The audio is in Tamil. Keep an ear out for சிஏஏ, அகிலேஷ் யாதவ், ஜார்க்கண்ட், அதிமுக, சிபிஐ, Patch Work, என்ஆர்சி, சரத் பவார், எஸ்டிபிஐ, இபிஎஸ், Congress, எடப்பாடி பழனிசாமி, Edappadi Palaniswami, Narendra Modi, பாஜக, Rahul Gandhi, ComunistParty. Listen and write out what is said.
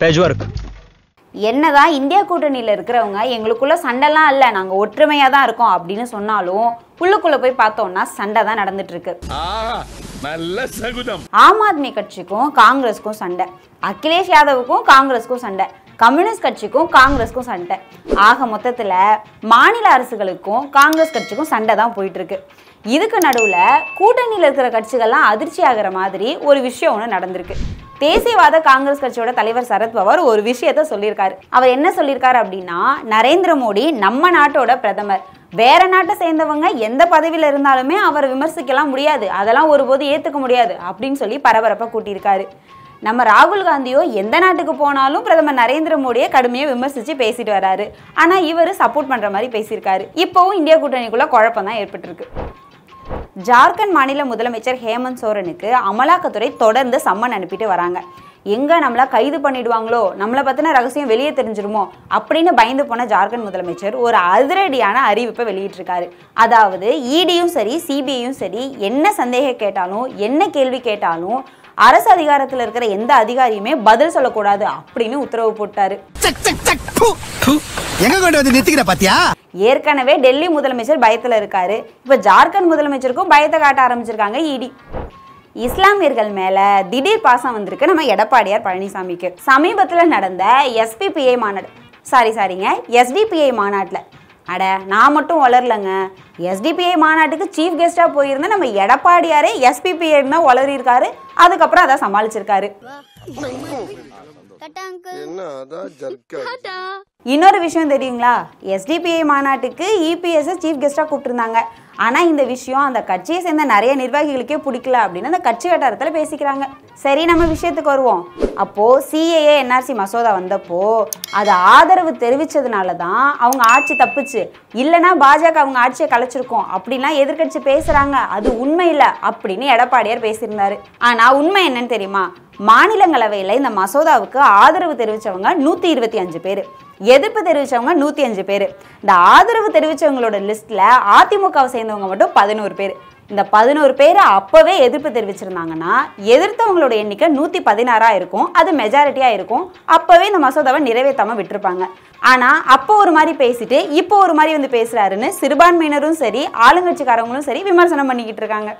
Patchwork. என்னதான் இந்தியா கூட்டணியில இருக்கிறவங்க எங்களுக்குள்ள சண்டைலாம் இல்ல நாங்க ஒற்றுமையா தான் இருக்கோம் அப்படின்னு சொன்னாலும் உள்ளுக்குள்ள போய் பார்த்தோம்னா சண்டை தான் நடந்துட்டு இருக்கு. நல்ல சகுனம். ஆம் ஆத்மி கட்சிக்கும் காங்கிரஸுக்கும் சண்டை, அகிலேஷ் யாதவுக்கும் காங்கிரஸுக்கும் சண்டை, கம்யூனிஸ்ட் கட்சிக்கும் காங்கிரஸுக்கும் சண்டை. ஆக மொத்தத்துல மாநில அரசுகளுக்கும் காங்கிரஸ் கட்சிக்கும் சண்டை தான் போயிட்டு இருக்கு. இதுக்கு நடுவுல கூட்டணியில இருக்கிற கட்சிகள்லாம் அதிர்ச்சி ஆகிற மாதிரி ஒரு விஷயம் ஒன்று நடந்திருக்கு. தேசியவாத காங்கிரஸ் கட்சியோட தலைவர் சரத் பவார் ஒரு விஷயத்த சொல்லியிருக்காரு. அவர் என்ன சொல்லியிருக்காரு அப்படின்னா, நரேந்திர மோடி நம்ம நாட்டோட பிரதமர், வேற நாட்டை சேர்ந்தவங்க எந்த பதவியில இருந்தாலுமே அவரை விமர்சிக்கலாம் முடியாது, அதெல்லாம் ஒருபோது ஏத்துக்க முடியாது அப்படின்னு சொல்லி பரபரப்பா கூட்டியிருக்காரு. நம்ம ராகுல் காந்தியோ எந்த நாட்டுக்கு போனாலும் பிரதமர் நரேந்திர மோடியை கடுமையாக விமர்சித்து பேசிட்டு வராரு. ஆனால் இவர் சப்போர்ட் பண்ணுற மாதிரி பேசியிருக்காரு. இப்போவும் இந்தியா கூட்டணிக்குள்ளே குழப்பம் தான் ஏற்பட்டுருக்கு. ஜார்க்கண்ட் மாநில முதலமைச்சர் ஹேமந்த் சோரனுக்கு அமலாக்கத்துறை தொடர்ந்து சம்மன் அனுப்பிட்டு வராங்க. எங்கே நம்மளை கைது பண்ணிடுவாங்களோ, நம்மளை பற்றின ரகசியம் வெளியே தெரிஞ்சிருமோ அப்படின்னு பயந்து போன ஜார்க்கண்ட் முதலமைச்சர் ஒரு அதிரடியான அறிவிப்பை வெளியிட்டிருக்காரு. அதாவது இடியும் சரி சிபிஐயும் சரி என்ன சந்தேகம் கேட்டாலும் என்ன கேள்வி கேட்டாலும் அரசு அதிகாரத்தில் இருக்கிற எந்த அதிகாரியுமே பதில் சொல்லக்கூடாது அப்படின்னு உத்தரவு போட்டாரு. ஏற்கனவே டெல்லி முதலமைச்சர் பயத்துல இருக்காரு, இப்ப ஜார்க்கண்ட் முதலமைச்சருக்கும் பயத்தை காட்ட ஆரம்பிச்சிருக்காங்க இடி. இஸ்லாமியர்கள் மேல திடீர் பாசம் வந்திருக்கு நம்ம எடப்பாடியார் பழனிசாமிக்கு. சமீபத்துல நடந்த எஸ்டிபிஐ மாநாட்டுல அட நான் மட்டும் வளரலங்க, எஸ்டிபிஐ மாநாட்டுக்கு சீஃப் கெஸ்டாக போயிருந்தா நம்ம எடப்பாடியாரே எஸ்பிபிஐ தான் வளரிருக்காரு, அதுக்கப்புறம் அதை சமாளிச்சிருக்காரு. இன்னொரு விஷயம் தெரியுங்களா, எஸ்டிபிஐ மாநாட்டுக்கு இபிஎஸ் சீஃப் கெஸ்டாக கூப்பிட்டுருந்தாங்க. ஆனால் இந்த விஷயம் அந்த கட்சியை சேர்ந்த நிறைய நிர்வாகிகளுக்கே பிடிக்கல அப்படின்னு அந்த கட்சி வட்டாரத்தில் பேசிக்கிறாங்க. சரி, நம்ம விஷயத்துக்கு வருவோம். அப்போது சிஏஏ என்ஆர்சி மசோதா வந்தப்போ அது ஆதரவு தெரிவித்ததுனால தான் அவங்க ஆட்சி தப்பிச்சு, இல்லைனா பாஜக அவங்க ஆட்சியை கலைச்சிருக்கோம் அப்படின்லாம் எதிர்கட்சி பேசுகிறாங்க, அது உண்மை இல்லை அப்படின்னு எடப்பாடியார் பேசியிருந்தார். ஆனால் உண்மை என்னன்னு தெரியுமா, மாநிலங்களவையில் இந்த மசோதாவுக்கு ஆதரவு தெரிவித்தவங்க 125 பேர், எதிர்ப்பு தெரிவித்தவங்க 105 பேர். இந்த ஆதரவு தெரிவித்தவங்களோட லிஸ்ட்டில் அதிமுகவை சேர்ந்தவங்க மட்டும் 11 பேர். இந்த 11 பேர் அப்போவே எதிர்ப்பு தெரிவிச்சிருந்தாங்கன்னா எதிர்த்தவங்களோட எண்ணிக்கை 116 இருக்கும், அது மெஜாரிட்டியாக இருக்கும். அப்போவே இந்த மசோதாவை நிறைவேற்றாமல் விட்டுருப்பாங்க. ஆனால் அப்போ ஒரு மாதிரி பேசிட்டு இப்போ ஒரு மாதிரி வந்து பேசுகிறாருன்னு சிறுபான்மையினரும் சரி ஆளுங்கட்சிக்காரங்களும் சரி விமர்சனம் பண்ணிக்கிட்டு இருக்காங்க.